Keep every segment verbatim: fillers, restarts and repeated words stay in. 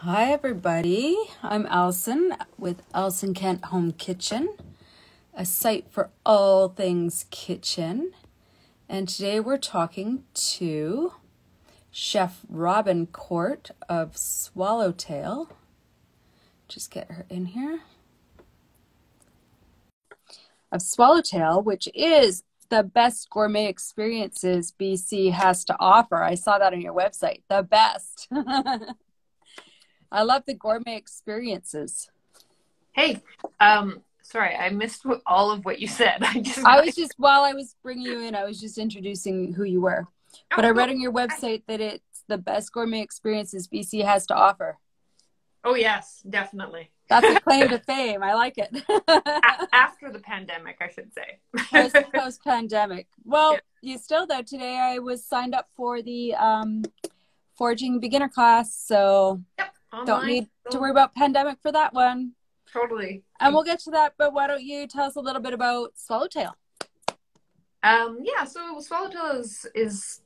Hi everybody, I'm Alison with Alison Kent Home Kitchen, a site for all things kitchen. And today we're talking to Chef Robin Kort of Swallowtail. Just get her in here. Of Swallowtail, which is the best gourmet experiences B C has to offer. I saw that on your website, the best. I love the gourmet experiences. Hey, um, sorry, I missed all of what you said. I just I was just, while I was bringing you in, I was just introducing who you were. But I read on your website that it's the best gourmet experiences B C has to offer. Oh, yes, definitely. That's a claim to fame. I like it. After the pandemic, I should say. Post, post-pandemic. Well, yeah. You still, though, today I was signed up for the um, foraging beginner class, so... Yep. Online. Don't need to worry about pandemic for that one. Totally. And we'll get to that, but why don't you tell us a little bit about Swallowtail? Um, yeah, so Swallowtail is, is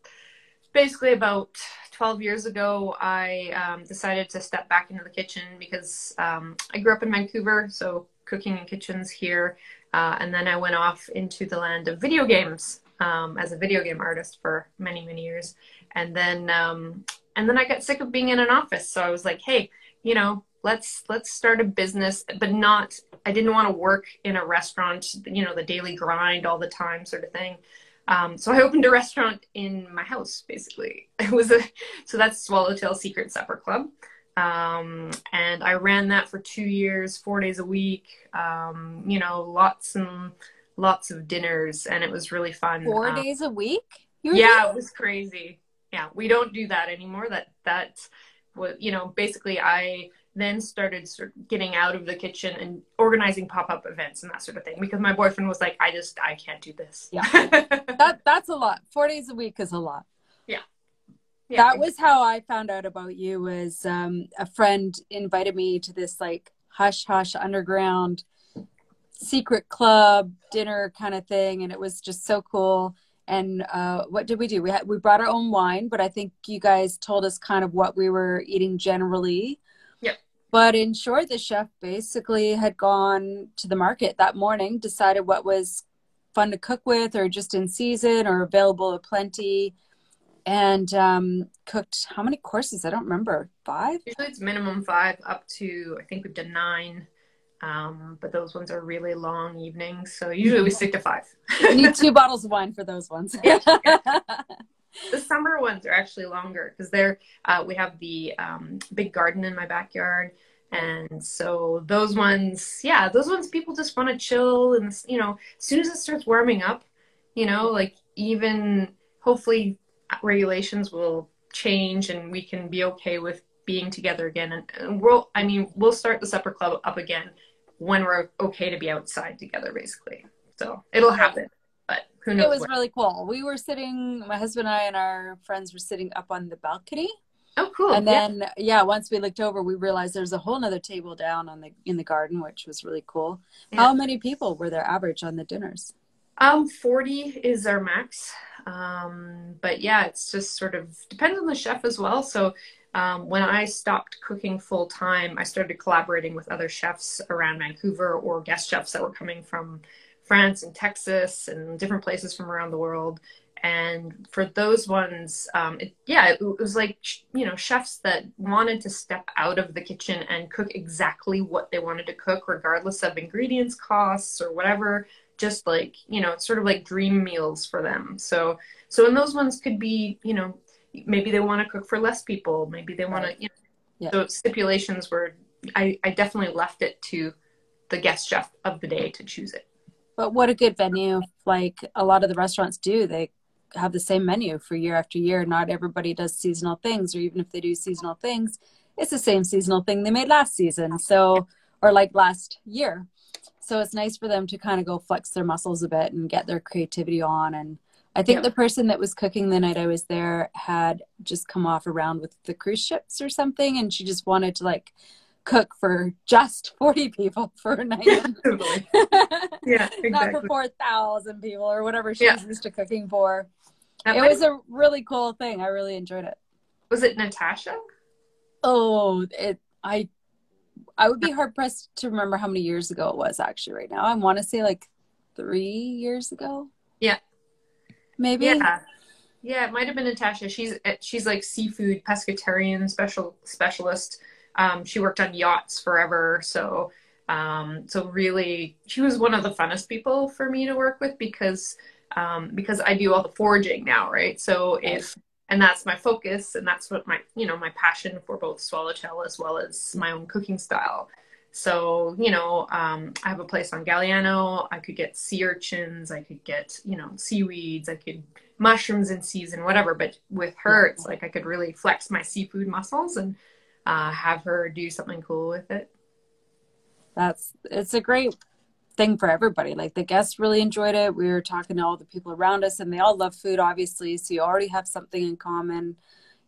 basically about twelve years ago, I um, decided to step back into the kitchen because um, I grew up in Vancouver, so cooking in kitchens here. Uh, and then I went off into the land of video games um, as a video game artist for many, many years. And then... Um, And then I got sick of being in an office. So I was like, hey, you know, let's, let's start a business, but not, I didn't want to work in a restaurant, you know, the daily grind all the time sort of thing. Um, so I opened a restaurant in my house, basically. It was a, so that's Swallowtail Secret Supper Club. Um, and I ran that for two years, four days a week, um, you know, lots and lots of dinners, and it was really fun. Four um, days a week? You were yeah, doing? It was crazy. Yeah, we don't do that anymore. That, that was, you know, basically I then started sort of getting out of the kitchen and organizing pop-up events and that sort of thing, because my boyfriend was like, I just, I can't do this. Yeah, that that's a lot. Four days a week is a lot. Yeah. Yeah. That was how I found out about you, was um, a friend invited me to this like hush hush underground secret club dinner kind of thing. And it was just so cool. And uh, what did we do? We had, we brought our own wine, but I think you guys told us kind of what we were eating generally. Yep. But in short, the chef basically had gone to the market that morning, decided what was fun to cook with or just in season or available aplenty, and um, cooked how many courses? I don't remember. Five? Usually it's minimum five up to, I think we've done nine. Um, but those ones are really long evenings, so usually we stick to five. You need two bottles of wine for those ones. Yeah, yeah. The summer ones are actually longer because they're uh, we have the um, big garden in my backyard, and so those ones, yeah, those ones people just want to chill, and you know, as soon as it starts warming up, you know, like even hopefully regulations will change and we can be okay with being together again, and, and we'll, I mean, we'll start the supper club up again when we're okay to be outside together, basically. So it'll happen, but who knows? It was when. Really cool. We were sitting, my husband and I and our friends were sitting up on the balcony. Oh, cool. And then, yeah, yeah once we looked over, we realized there's a whole nother table down on the, in the garden, which was really cool. Yeah. How many people were there average on the dinners? Um, forty is our max. Um, but yeah, it's just sort of depends on the chef as well. So, Um, when I stopped cooking full time, I started collaborating with other chefs around Vancouver or guest chefs that were coming from France and Texas and different places from around the world. And for those ones, um, it, yeah, it, it was like, you know, chefs that wanted to step out of the kitchen and cook exactly what they wanted to cook, regardless of ingredients, costs, or whatever. Just like, you know, it's sort of like dream meals for them. So, so and those ones could be, you know, maybe they want to cook for less people. Maybe they want right. to, you know, yeah. So stipulations were, I, I definitely left it to the guest chef of the day to choose it. But what a good venue. Like a lot of the restaurants do, they have the same menu for year after year. Not everybody does seasonal things, or even if they do seasonal things, it's the same seasonal thing they made last season. So, or like last year. So it's nice for them to kind of go flex their muscles a bit and get their creativity on. And I think yeah. the person that was cooking the night I was there had just come off around with the cruise ships or something, and she just wanted to like cook for just forty people for a night. Yeah, totally. Yeah, exactly. Not for four thousand people or whatever she yeah. was used to cooking for. That it was be. a really cool thing. I really enjoyed it. Was it Natasha? Oh, it, I, I would be hard pressed to remember how many years ago it was actually right now. I want to say like three years ago. Yeah. Maybe. Yeah. Yeah. It might've been Natasha. She's, she's like seafood pescatarian special specialist. Um, she worked on yachts forever. So, um, so really she was one of the funnest people for me to work with because, um, because I do all the foraging now. Right. So if, and that's my focus, and that's what my, you know, my passion for both swallowtail as well as my own cooking style. So, you know, um, I have a place on Galliano. I could get sea urchins. I could get, you know, seaweeds. I could mushrooms in season, whatever. But with her, it's like I could really flex my seafood muscles and uh, have her do something cool with it. That's, it's a great thing for everybody. Like the guests really enjoyed it. We were talking to all the people around us and they all love food, obviously. So you already have something in common.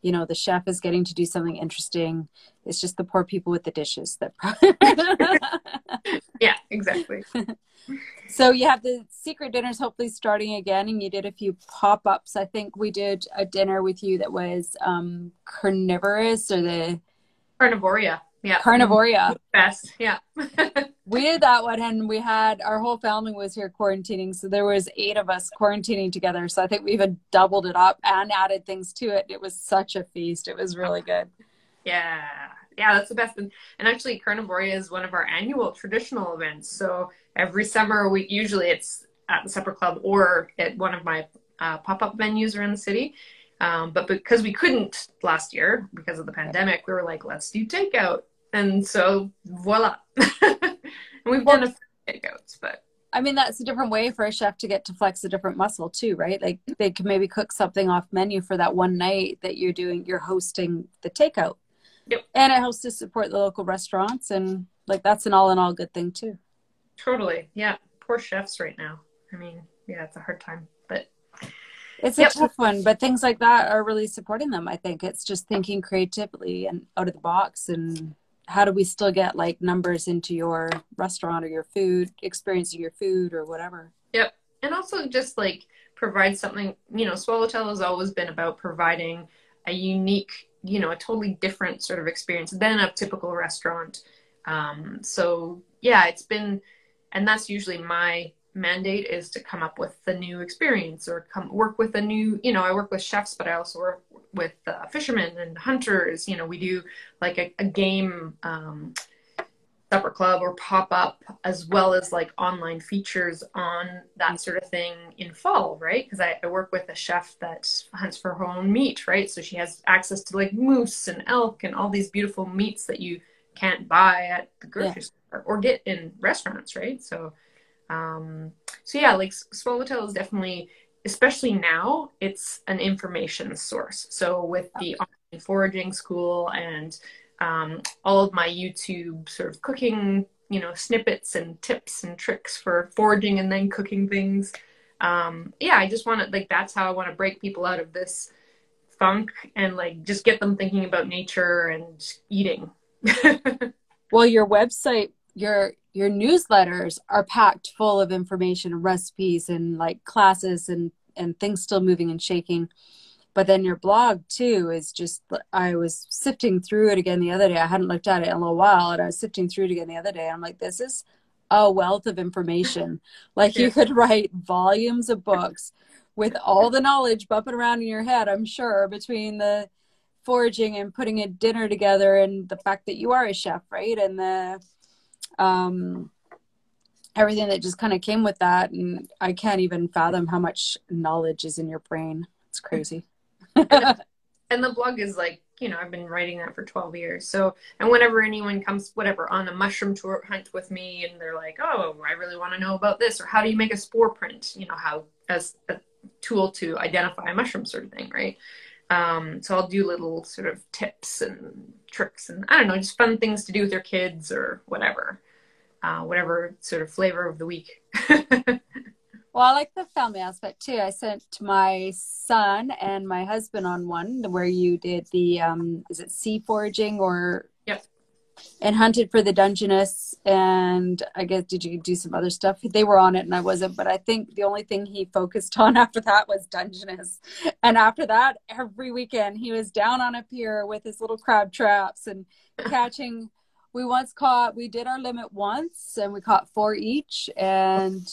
You know, the chef is getting to do something interesting. It's just the poor people with the dishes that probably yeah, exactly. So you have the secret dinners hopefully starting again, and you did a few pop-ups. I think we did a dinner with you that was um carnivorous or the Carnivoria. Yeah. Carnivoria. Best. Yeah. We did that one, and we had our whole family was here quarantining. So there was eight of us quarantining together. So I think we even doubled it up and added things to it. It was such a feast. It was really good. Yeah. Yeah. That's the best. And, and actually Carnivoria is one of our annual traditional events. So every summer we usually it's at the supper club or at one of my uh, pop-up venues around the city. Um, but because we couldn't last year because of the pandemic, we were like, let's do takeout. And so voila, and we've done a few takeouts, but. I mean, that's a different way for a chef to get to flex a different muscle too, right? Like they can maybe cook something off menu for that one night that you're doing, you're hosting the takeout. Yep. And it helps to support the local restaurants. And like, that's an all in all good thing too. Totally. Yeah. Poor chefs right now. I mean, yeah, it's a hard time, but. It's a yep. tough one, but things like that are really supporting them. I think it's just thinking creatively and out of the box and, how do we still get like numbers into your restaurant or your food, experiencing your food or whatever? Yep. And also just like provide something, you know, Swallowtail has always been about providing a unique, you know, a totally different sort of experience than a typical restaurant. Um, so yeah, it's been, and that's usually my mandate is to come up with the new experience or come work with a new, you know, I work with chefs, but I also work with uh, fishermen and hunters. You know, we do like a, a game um, supper club or pop up as well as like online features on that sort of thing in fall, right? Because I, I work with a chef that hunts for her own meat, right? So she has access to like moose and elk and all these beautiful meats that you can't buy at the grocery yeah. store or get in restaurants, right? So Um, so yeah, like Swallowtail is definitely, especially now, it's an information source. So with the online foraging school and um, all of my YouTube sort of cooking, you know, snippets and tips and tricks for foraging and then cooking things. Um, yeah, I just want to, like, that's how I want to break people out of this funk and like just get them thinking about nature and eating. Well, your website, your your newsletters are packed full of information and recipes and like classes and, and things still moving and shaking. But then your blog too is just, I was sifting through it again the other day. I hadn't looked at it in a little while and I was sifting through it again the other day. I'm like, this is a wealth of information. Like you could write volumes of books with all the knowledge bumping around in your head, I'm sure, between the foraging and putting a dinner together and the fact that you are a chef, right? And the um everything that just kind of came with that. And I can't even fathom how much knowledge is in your brain. It's crazy. and, the, and the blog is like, you know, I've been writing that for twelve years. So, and whenever anyone comes, whatever, on a mushroom tour hunt with me and they're like, oh, I really want to know about this, or how do you make a spore print, you know, how as a tool to identify a mushroom sort of thing, right? Um, so I'll do little sort of tips and tricks and I don't know, just fun things to do with your kids or whatever, uh, whatever sort of flavor of the week. Well, I like the family aspect too. I sent my son and my husband on one where you did the, um, is it sea foraging or yep. and hunted for the Dungeness. And I guess, did you do some other stuff? They were on it and I wasn't, but I think the only thing he focused on after that was Dungeness. And after that, every weekend he was down on a pier with his little crab traps and catching. We once caught, we did our limit once and we caught four each. And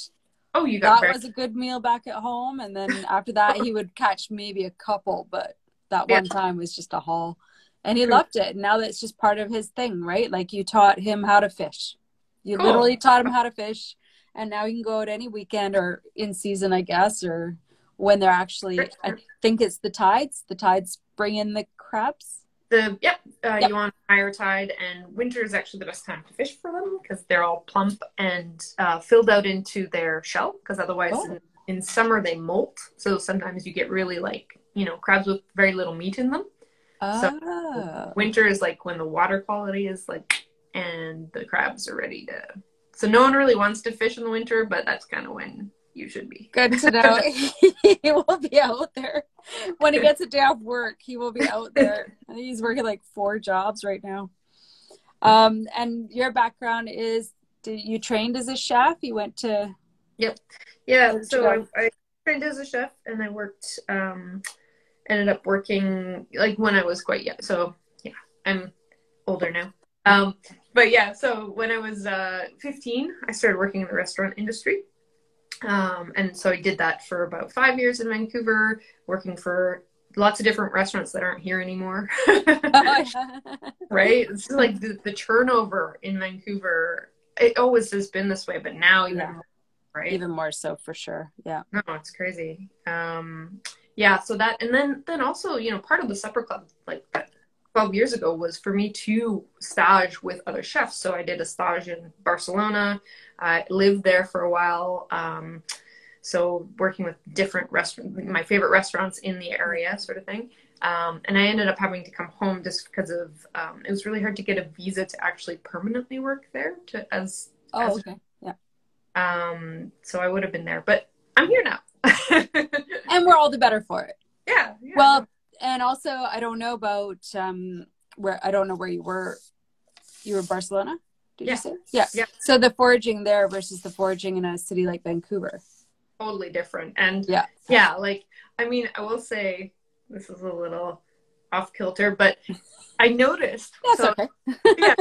oh, you got that back. Was a good meal back at home. And then after that, he would catch maybe a couple, but that one yeah. time was just a haul. And he loved it. And now that's just part of his thing, right? Like you taught him how to fish. You cool. literally taught him how to fish. And now he can go out any weekend or in season, I guess, or when they're actually, I think it's the tides. The tides bring in the crabs. The, yep, uh, yep. You want higher tide, and winter is actually the best time to fish for them because they're all plump and uh, filled out into their shell, because otherwise oh. in, in summer they molt. So sometimes you get really like, you know, crabs with very little meat in them. Oh. So winter is like when the water quality is like, and the crabs are ready to, so no one really wants to fish in the winter, but that's kind of when you should be. Good to know. He will be out there. When he gets a day off work, he will be out there. I think he's working like four jobs right now. Um, and your background is, did you trained as a chef? You went to. Yep. Yeah. So I, I trained as a chef and I worked, um, ended up working like when I was quite young. So yeah, I'm older now. Um, but yeah, so when I was uh, fifteen, I started working in the restaurant industry. Um, and so I did that for about five years in Vancouver, working for lots of different restaurants that aren't here anymore. Oh, yeah. Right? It's like the, the turnover in Vancouver, it always has been this way, but now even yeah. more, right? Even more so for sure. Yeah. No, it's crazy. Um, yeah. So that, and then, then also, you know, part of the supper club, like that twelve years ago was for me to stage with other chefs. So I did a stage in Barcelona. I lived there for a while. Um, so working with different restaurants, my favorite restaurants in the area sort of thing. Um, and I ended up having to come home just because of, um, it was really hard to get a visa to actually permanently work there to as, oh, as, okay. Yeah. Um, so I would have been there, but I'm here now. And we're all the better for it. Yeah. yeah. Well, and also, I don't know about um, where, I don't know where you were. You were in Barcelona, did yeah. you say? Yeah. yeah. So the foraging there versus the foraging in a city like Vancouver. Totally different. And yeah, yeah like, I mean, I will say this is a little off kilter, but I noticed. That's so, okay. yeah.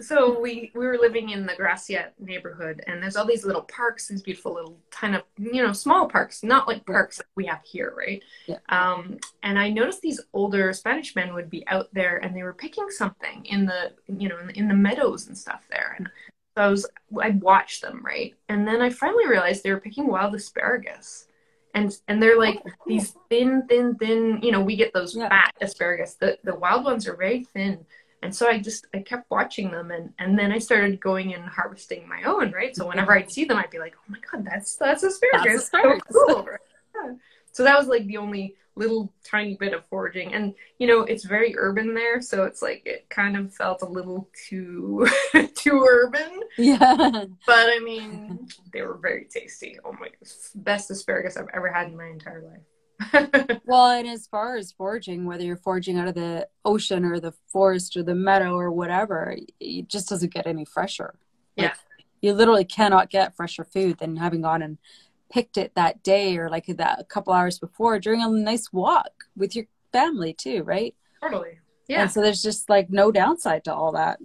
So we, we were living in the Gracia neighborhood, and there's all these little parks, these beautiful little kind of, you know, small parks, not like parks that we have here, right? Yeah. Um, and I noticed these older Spanish men would be out there and they were picking something in the, you know, in the, in the meadows and stuff there. And so I was, I watched them, right? And then I finally realized they were picking wild asparagus. And and they're like oh, cool. these thin, thin, thin, you know, we get those yeah. fat asparagus. The, the wild ones are very thin. And so I just, I kept watching them, and, and then I started going and harvesting my own, right? So whenever I'd see them, I'd be like, oh my God, that's, that's asparagus. That's asparagus. So cool. Right? Yeah. So that was like the only little tiny bit of foraging. And, you know, it's very urban there. So it's like, it kind of felt a little too, too urban. Yeah. But I mean, they were very tasty. Oh my, best asparagus I've ever had in my entire life. Well, and as far as foraging, whether you're foraging out of the ocean or the forest or the meadow or whatever, it just doesn't get any fresher. Yeah. Like, you literally cannot get fresher food than having gone and picked it that day or like that a couple hours before during a nice walk with your family too, right? Totally. Yeah. And so there's just like no downside to all that.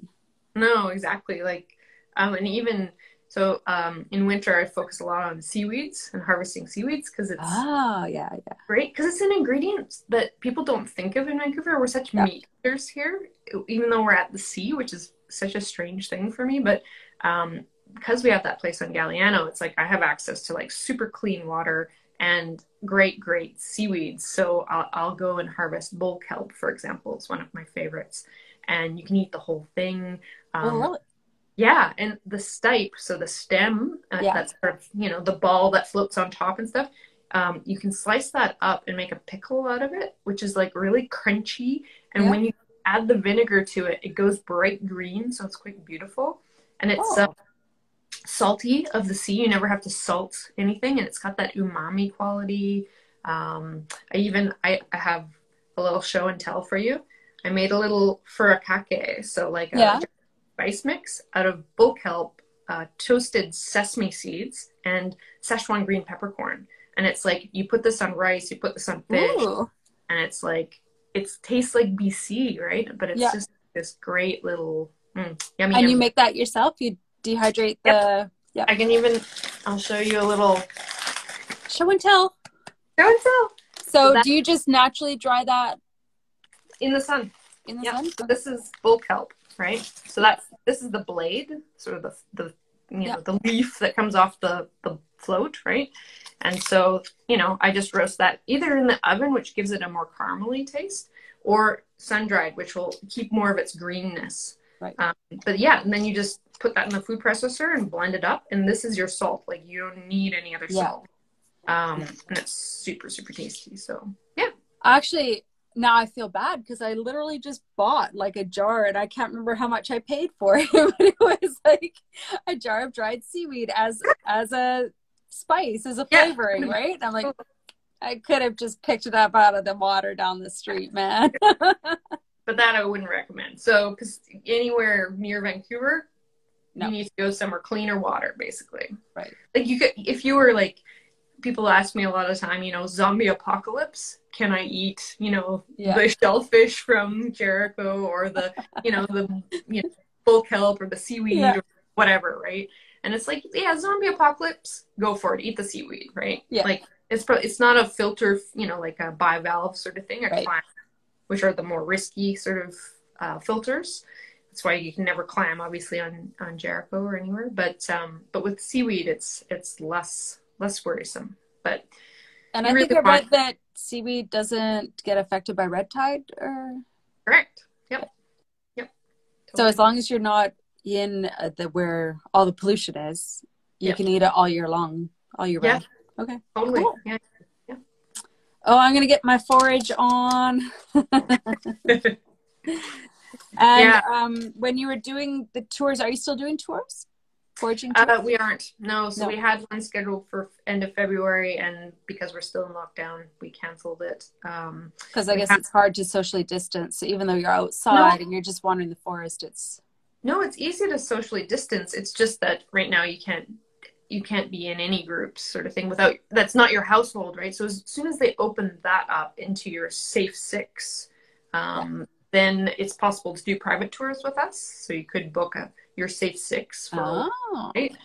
No, exactly. Like, um, and even so, um, in winter, I focus a lot on seaweeds and harvesting seaweeds because it's oh, yeah, yeah. great. Because it's an ingredient that people don't think of in Vancouver. We're such yeah. meat eaters here, even though we're at the sea, which is such a strange thing for me. But um, because we have that place on Galliano, it's like I have access to like super clean water and great, great seaweeds. So I'll, I'll go and harvest bull kelp, for example. It's one of my favorites. And you can eat the whole thing. Um, oh, really? Yeah, and the stipe, so the stem, uh, yeah. that's sort of, you know, the ball that floats on top and stuff, um, you can slice that up and make a pickle out of it, which is like really crunchy. And yeah. when you add the vinegar to it, it goes bright green, so it's quite beautiful. And it's oh. uh, salty of the sea. You never have to salt anything, and it's got that umami quality. Um, I even, I, I have a little show and tell for you. I made a little furikake, so like a yeah. spice mix out of bull kelp, uh, toasted sesame seeds, and Szechuan green peppercorn. And it's like, you put this on rice, you put this on fish. Ooh. And it's like, it tastes like B C, right? But it's yep. just this great little, mm, yummy. And yummy. You make that yourself? You dehydrate the... Yep. Yep. I can even, I'll show you a little... Show and tell. Show and tell. So, so do you just naturally dry that? In the sun. In the yep. sun? So this is bull kelp, right? So that's, this is the blade, sort of the, the you yep. know, the leaf that comes off the, the float, right? And so, you know, I just roast that either in the oven, which gives it a more caramely taste, or sun-dried, which will keep more of its greenness. Right. Um, but yeah, and then you just put that in the food processor and blend it up. And this is your salt. Like, you don't need any other yeah. salt. Um, and it's super, super tasty. So yeah. Actually, now I feel bad because I literally just bought like a jar, and I can't remember how much I paid for it. But it was like a jar of dried seaweed as, as a spice, as a flavoring, yeah. right? And I'm like, I could have just picked it up out of the water down the street, man. But that I wouldn't recommend. So, because anywhere near Vancouver, no. you need to go somewhere cleaner water, basically. Right. Like, you could, if you were like, people ask me a lot of time, you know, zombie apocalypse, can I eat, you know, yeah. the shellfish from Jericho, or the, you know, the you know, bull kelp, or the seaweed, yeah. or whatever, right? And it's like, yeah, zombie apocalypse, go for it, eat the seaweed, right? Yeah. Like, it's pro it's not a filter, you know, like a bivalve sort of thing, or right. clam, which are the more risky sort of uh, filters. That's why you can never clam, obviously, on, on Jericho or anywhere. But um, but with seaweed, it's it's less less worrisome. But and I really think I read that seaweed doesn't get affected by red tide, or correct? Yep, yep. Totally. So as long as you're not in the where all the pollution is, you yep. can eat it all year long, all year yeah. round. Okay, totally. Cool. Yeah. Oh, I'm going to get my forage on. And yeah. um, when you were doing the tours, are you still doing tours? Foraging tours? Uh, we aren't. No. So no. we had one scheduled for end of February, and because we're still in lockdown, we canceled it. Um, because I guess it's hard to socially distance. So even though you're outside no. and you're just wandering the forest, it's... No, it's easy to socially distance. It's just that right now you can't you can't be in any groups sort of thing without, that's not your household, right? So as soon as they open that up into your safe six, um, yeah. then it's possible to do private tours with us. So you could book a, your safe six. For, oh. right?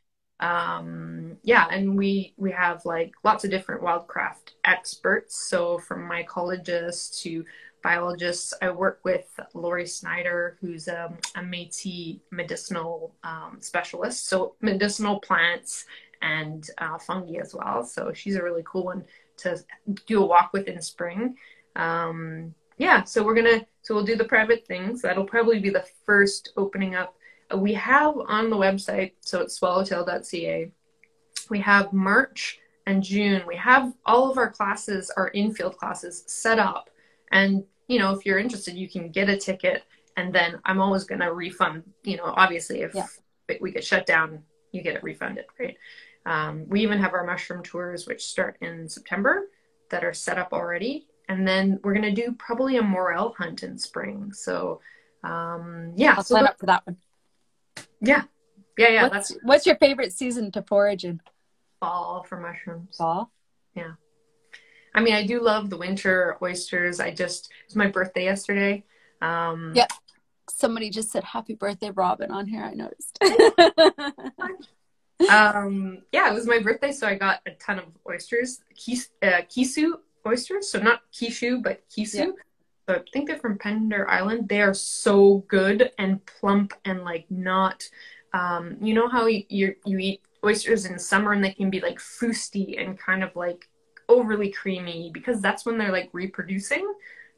Um, yeah. And we, we have like lots of different wildcraft experts. So from mycologists to biologists, I work with Lori Snyder, who's um, a Métis medicinal um, specialist. So medicinal plants and uh, fungi as well. So she's a really cool one to do a walk with in spring. Um, yeah, so we're gonna, so we'll do the private things. That'll probably be the first opening up. We have on the website, so it's swallowtail dot c a, we have March and June. We have all of our classes, our in-field classes set up. And, you know, if you're interested, you can get a ticket, and then I'm always going to refund, you know, obviously if yeah. we get shut down, you get it refunded, right? Um, we even have our mushroom tours, which start in September, that are set up already. And then we're going to do probably a morel hunt in spring. So, um, yeah. I'll so sign up for that one. Yeah. Yeah, yeah. What's, that's, what's your favorite season to forage in? Fall for mushrooms. Fall? Yeah. I mean, I do love the winter oysters. I just, it was my birthday yesterday. Um, yep. Somebody just said, happy birthday, Robin, on here. I noticed. um, yeah, it was my birthday. So I got a ton of oysters, Kis, uh, Kisu oysters. So not Kishu, but Kisu. Yep. So I think they're from Pender Island. They are so good and plump and like not, um, you know how you, you, you eat oysters in summer and they can be like fusty and kind of like overly creamy, because that's when they're like reproducing,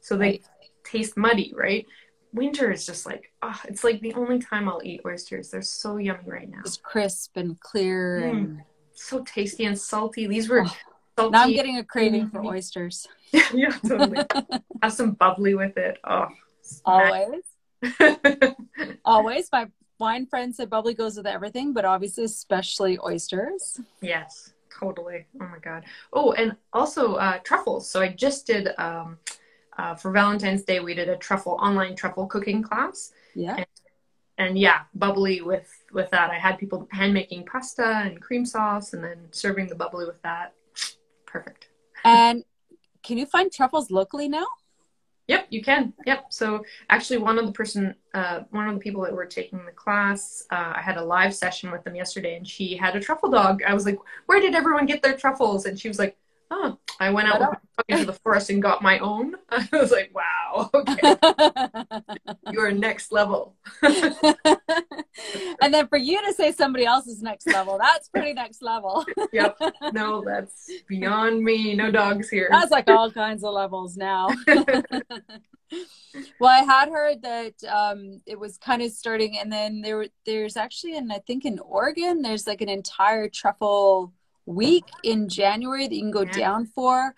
so they right. taste muddy, right? Winter is just like, oh, it's like the only time I'll eat oysters. They're so yummy right now. It's crisp and clear mm. and so tasty and salty. These were oh. salty. Now I'm getting a craving for oysters. Yeah, totally. Have some bubbly with it. Oh, always always my wine friend said bubbly goes with everything, but obviously especially oysters. Yes, totally. Oh my God. Oh, and also uh, truffles. So I just did, um, uh, for Valentine's Day, we did a truffle, online truffle cooking class. Yeah. And and yeah, bubbly with, with that. I had people hand making pasta and cream sauce and then serving the bubbly with that. Perfect. And can you find truffles locally now? Yep, you can. Yep. So actually one of the person, uh, one of the people that were taking the class, uh, I had a live session with them yesterday and she had a truffle dog. I was like, where did everyone get their truffles? And she was like, oh, I went out into the forest and got my own. I was like, wow, okay. You're next level. And then for you to say somebody else is next level, that's pretty next level. Yep. No, that's beyond me. No dogs here. That's like all kinds of levels now. Well, I had heard that um, it was kind of starting, and then there there's actually, and I think in Oregon, there's like an entire truffle week in January that you can go yeah. down for.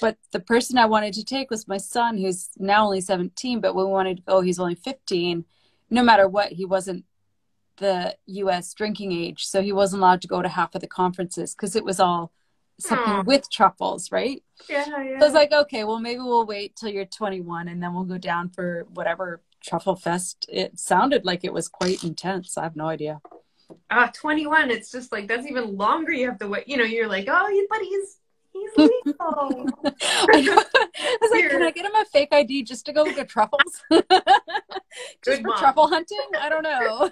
But the person I wanted to take was my son, who's now only seventeen, but when we wanted to go, he's only fifteen. No matter what, he wasn't the U S drinking age, so he wasn't allowed to go to half of the conferences because it was all something Aww. With truffles, right? Yeah, yeah. So I was like, okay, well, maybe we'll wait till you're twenty-one and then we'll go down for whatever truffle fest. It sounded like it was quite intense. I have no idea. Ah, uh, twenty-one. It's just like, that's even longer. You have to wait. You know, you're like, oh, but he's he's legal. I, I was like, can I get him a fake I D just to go look at truffles? just Good for mom. Truffle hunting? I don't know.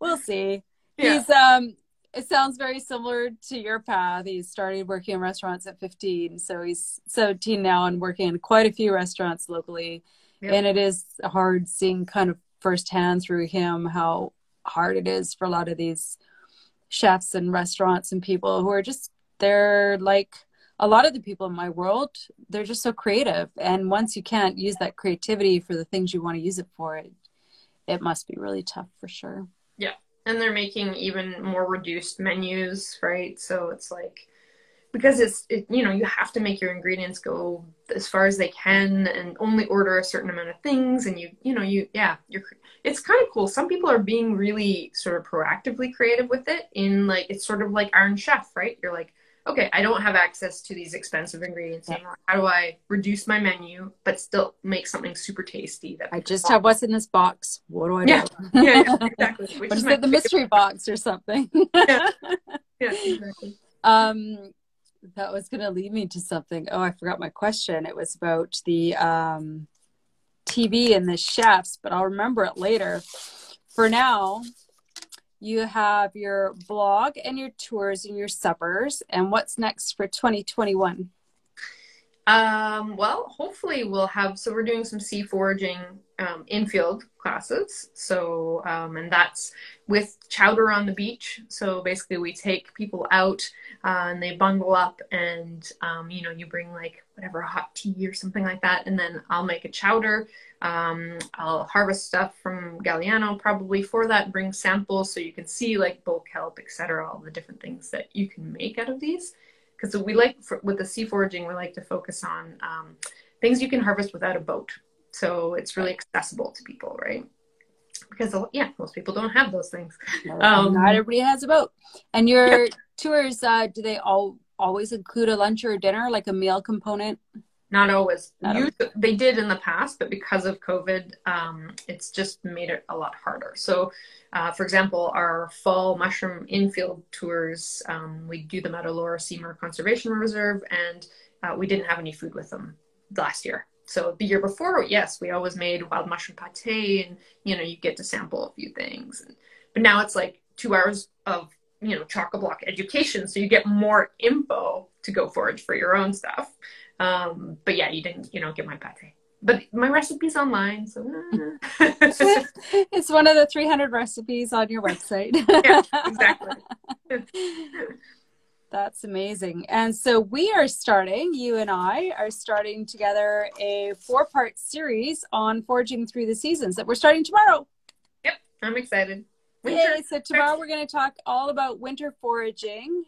We'll see. Yeah. He's um. It sounds very similar to your path. He started working in restaurants at fifteen, so he's seventeen now and working in quite a few restaurants locally. Yep. And it is hard seeing kind of firsthand through him how hard it is for a lot of these chefs and restaurants and people who are just, they're like a lot of the people in my world, they're just so creative, and once you can't use that creativity for the things you want to use it for, it it must be really tough for sure. Yeah, and they're making even more reduced menus, right? So it's like, because it's, it, you know, you have to make your ingredients go as far as they can and only order a certain amount of things. And you, you know, you, yeah, you're, it's kind of cool. Some people are being really sort of proactively creative with it in like, it's sort of like Iron Chef, right? You're like, okay, I don't have access to these expensive ingredients anymore. Yeah. How do I reduce my menu, but still make something super tasty? That I just want? Have what's in this box. What do I do? Yeah, yeah, yeah, exactly. Which is the mystery box or something. Yeah, yeah, exactly. Um, That was going to lead me to something. Oh, I forgot my question. It was about the um, T V and the chefs, but I'll remember it later. For now, you have your blog and your tours and your suppers. And what's next for twenty twenty-one? Um, well, hopefully we'll have, so we're doing some sea foraging um, infield classes. So, um, and that's with Chowder on the Beach. So basically we take people out uh, and they bundle up and, um, you know, you bring like whatever, hot tea or something like that. And then I'll make a chowder. Um, I'll harvest stuff from Galliano probably for that, bring samples so you can see like bull kelp, et cetera, all the different things that you can make out of these. Because we like, for, with the sea foraging, we like to focus on um, things you can harvest without a boat. So it's really accessible to people, right? Because, yeah, most people don't have those things. No, um, not everybody has a boat. And your yeah. tours, uh, do they all always include a lunch or a dinner, like a meal component? Not always. Not always. You, they did in the past, but because of COVID, um, it's just made it a lot harder. So, uh, for example, our fall mushroom infield tours, um, we do them at Alora Seymour Conservation Reserve, and uh, we didn't have any food with them last year. So the year before, yes, we always made wild mushroom pate, and, you know, you get to sample a few things. And, but now it's like two hours of, you know, chock-a-block education, so you get more info to go forage for your own stuff. Um, but yeah, you didn't, you know, get my pate. But my recipe's online, so. It's one of the three hundred recipes on your website. Yeah, exactly. That's amazing. And so we are starting, you and I are starting together a four-part series on foraging through the seasons that we're starting tomorrow. Yep, I'm excited. Winter. Yay, so tomorrow we're going to talk all about winter foraging.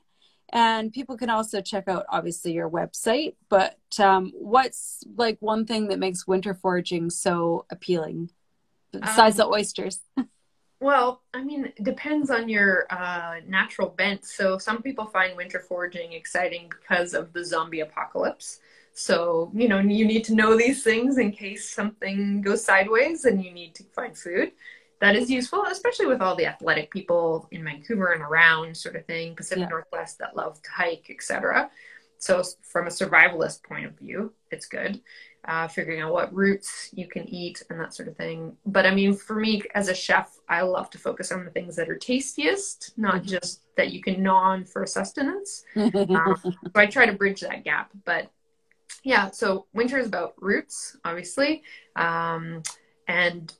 And people can also check out, obviously, your website. But um, what's, like, one thing that makes winter foraging so appealing, besides um, the oysters? Well, I mean, it depends on your uh, natural bent. So some people find winter foraging exciting because of the zombie apocalypse. So, you know, you need to know these things in case something goes sideways and you need to find food. That is useful, especially with all the athletic people in Vancouver and around sort of thing, Pacific yeah. Northwest that love to hike, et cetera. So from a survivalist point of view, it's good. Uh, figuring out what roots you can eat and that sort of thing. But I mean, for me as a chef, I love to focus on the things that are tastiest, not mm-hmm. just that you can gnaw on for sustenance. um, so I try to bridge that gap. But yeah, so winter is about roots, obviously, um, and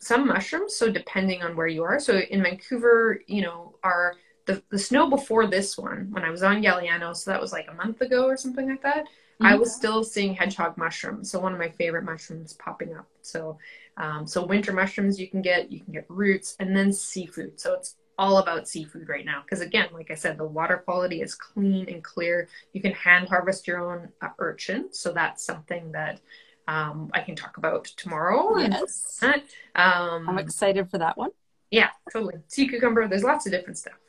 some mushrooms. So depending on where you are. So in Vancouver, you know, our the, the snow before this one, when I was on Galliano, so that was like a month ago or something like that. I was still seeing hedgehog mushrooms, so one of my favorite mushrooms popping up. So, um, so winter mushrooms you can get, you can get roots, and then seafood. So it's all about seafood right now, because again, like I said, the water quality is clean and clear. You can hand harvest your own uh, urchin, so that's something that um, I can talk about tomorrow. Yes, and, um, I'm excited for that one. Yeah, totally. Sea cucumber. There's lots of different stuff.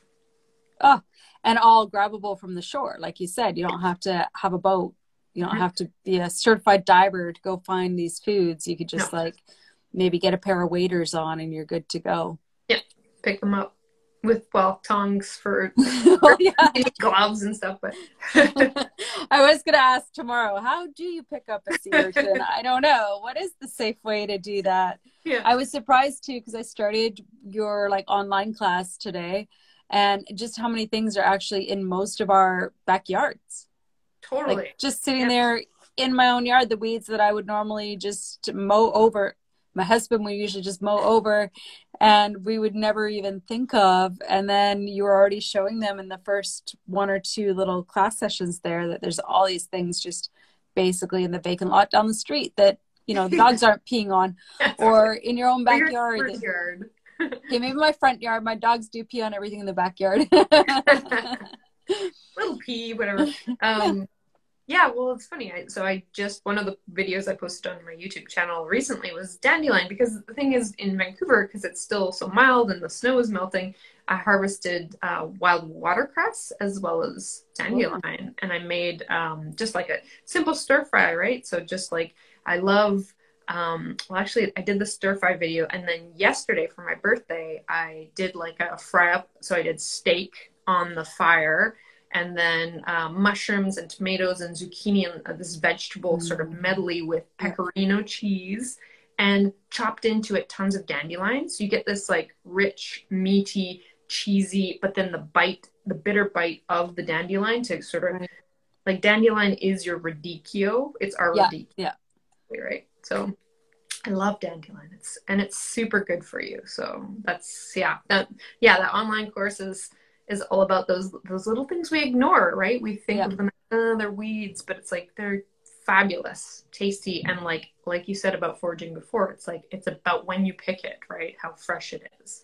Oh, and all grabbable from the shore, like you said. You don't have to have a boat. You don't have to be a certified diver to go find these foods. You could just no. like maybe get a pair of waders on and you're good to go. Yeah, pick them up with, well, tongs for, for oh, yeah. gloves and stuff. But I was going to ask tomorrow, how do you pick up a sea urchin? I don't know. What is the safe way to do that? Yeah. I was surprised too, because I started your like online class today, and just how many things are actually in most of our backyards. Totally. Like just sitting yep. there in my own yard, the weeds that I would normally just mow over. My husband would usually just mow over and we would never even think of. And then you were already showing them in the first one or two little class sessions there that there's all these things just basically in the vacant lot down the street that, you know, the dogs aren't peeing on or in your own backyard. Yeah, maybe my front yard. My dogs do pee on everything in the backyard. Little pee, whatever. Um, yeah, well, it's funny. I, so I just, one of the videos I posted on my YouTube channel recently was dandelion, because the thing is in Vancouver, because it's still so mild and the snow is melting, I harvested uh, wild watercress as well as dandelion. Ooh. And I made um, just like a simple stir fry, right? So just like, I love, um, well, actually I did the stir fry video. And then yesterday for my birthday, I did like a fry up. So I did steak on the fire, and then uh, mushrooms and tomatoes and zucchini and uh, this vegetable mm. sort of medley with pecorino cheese, and chopped into it tons of dandelions. So you get this like rich, meaty, cheesy, but then the bite, the bitter bite of the dandelion to sort of right. like dandelion is your radicchio. It's our yeah. radicchio. Yeah. Right. So I love dandelion. It's, and it's super good for you. So that's, yeah. That, yeah. That online course is, is all about those those little things we ignore, right? We think yeah. of them, oh, they're weeds, but it's like they're fabulous, tasty, and like like you said about foraging before, it's like it's about when you pick it, right? How fresh it is.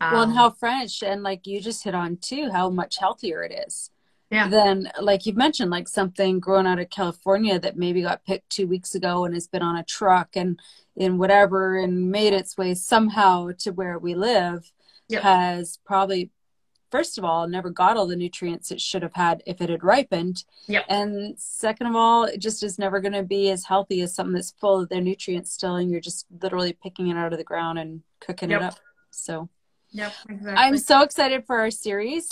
Well, um, and how fresh, and like you just hit on too, how much healthier it is. Yeah. Than like you've mentioned, like something grown out of California that maybe got picked two weeks ago and has been on a truck and in whatever and made its way somehow to where we live yep. has probably, first of all, never got all the nutrients it should have had if it had ripened. Yep. And second of all, it just is never going to be as healthy as something that's full of their nutrients still, and you're just literally picking it out of the ground and cooking yep. it up. So yep, exactly. I'm so excited for our series.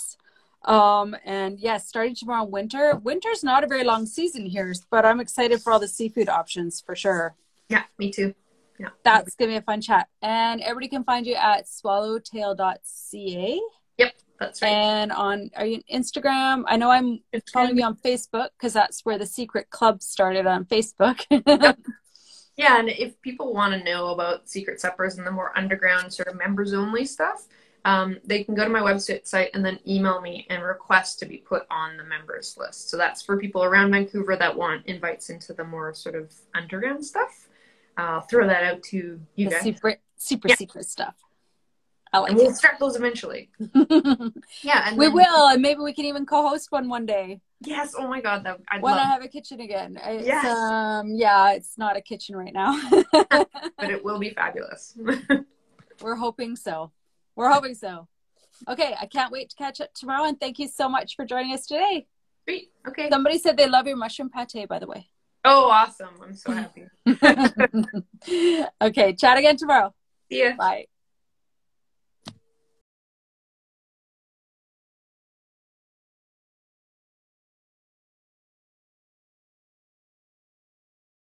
Um, and yes, yeah, starting tomorrow, winter. Winter's not a very long season here, but I'm excited for all the seafood options for sure. Yeah, me too. Yeah, that's going to be a fun chat. And everybody can find you at swallowtail dot c a. Yep. That's right. And on, are you on Instagram? I know I'm following you on Facebook, because that's where the secret club started, on Facebook. Yep. Yeah, and if people want to know about secret suppers and the more underground sort of members only stuff, um, they can go to my website and then email me and request to be put on the members list. So that's for people around Vancouver that want invites into the more sort of underground stuff. I'll throw that out to you the guys. Secret, super yeah. secret stuff. I like and we'll it. Start those eventually. Yeah, and we then, will, and maybe we can even co-host one one day. Yes, oh my God, that I'd when love. I have a kitchen again. It's, yes, um, yeah, it's not a kitchen right now, but it will be fabulous. We're hoping so. We're hoping so. Okay, I can't wait to catch up tomorrow, and thank you so much for joining us today. Great. Okay. Somebody said they love your mushroom pate, by the way. Oh, awesome. I'm so happy. Okay. Chat again tomorrow. See ya. Bye.